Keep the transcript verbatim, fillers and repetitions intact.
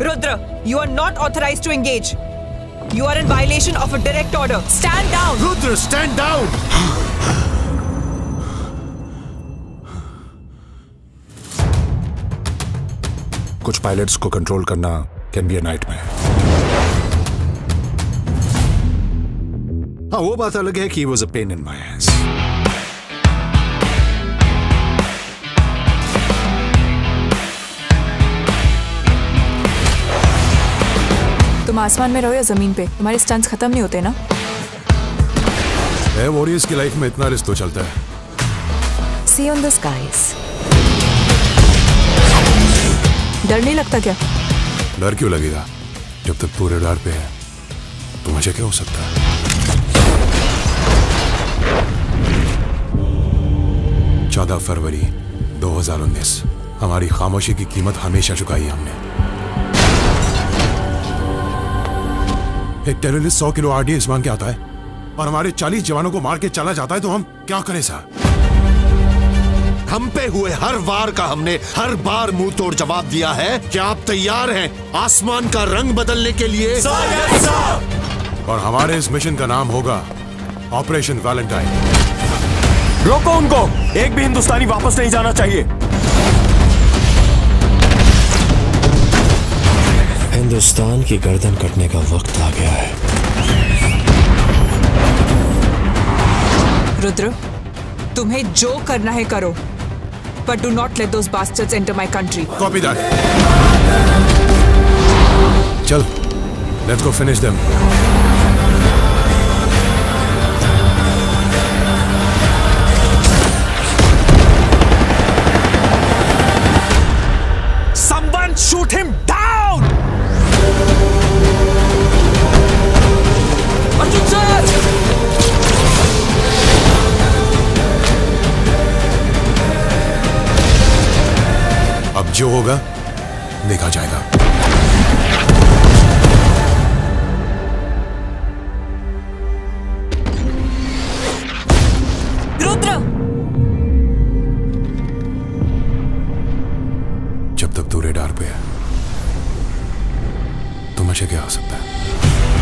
Rudra, you are not authorized to engage. You are in violation of a direct order. Stand down. Rudra, stand down. कुछ pilots को control करना can be a nightmare. हाँ, वो बात अलग है कि he was a pain in my hands. तुम आसमान में रहो या जमीन पे, तुम्हारे स्टंट्स खत्म नहीं होते ना। वॉरियर्स की लाइफ में इतना रिस्क तो चलता है। See on the skies. डर नहीं लगता क्या? डर क्यों लगेगा जब तक पूरे डर पे है तो मुझे क्या हो सकता है। चौदह फरवरी दो हज़ार उन्नीस। हमारी खामोशी की कीमत हमेशा चुकाई हमने। एक टेररिस्ट सौ किलो आरडीएक्स मांग के आता है और हमारे चालीस जवानों को मार के चला जाता है तो हम क्या करें साहब। हम पे हुए हर वार का हमने हर बार मुंह तोड़ जवाब दिया है। क्या आप तैयार हैं आसमान का रंग बदलने के लिए? सागर साहब। और हमारे इस मिशन का नाम होगा ऑपरेशन वैलेंटाइन। रोको उनको, एक भी हिंदुस्तानी वापस नहीं जाना चाहिए। हिंदुस्तान की गर्दन कटने का वक्त आ गया है। रुद्र, तुम्हें जो करना है करो, but do not let those bastards enter my country. Copy that. Chal, let's go finish them. Someone shoot him down! जो होगा देखा जाएगा। रुद्र, जब तक तू रेडार पे है तो मुझे क्या हो सकता है।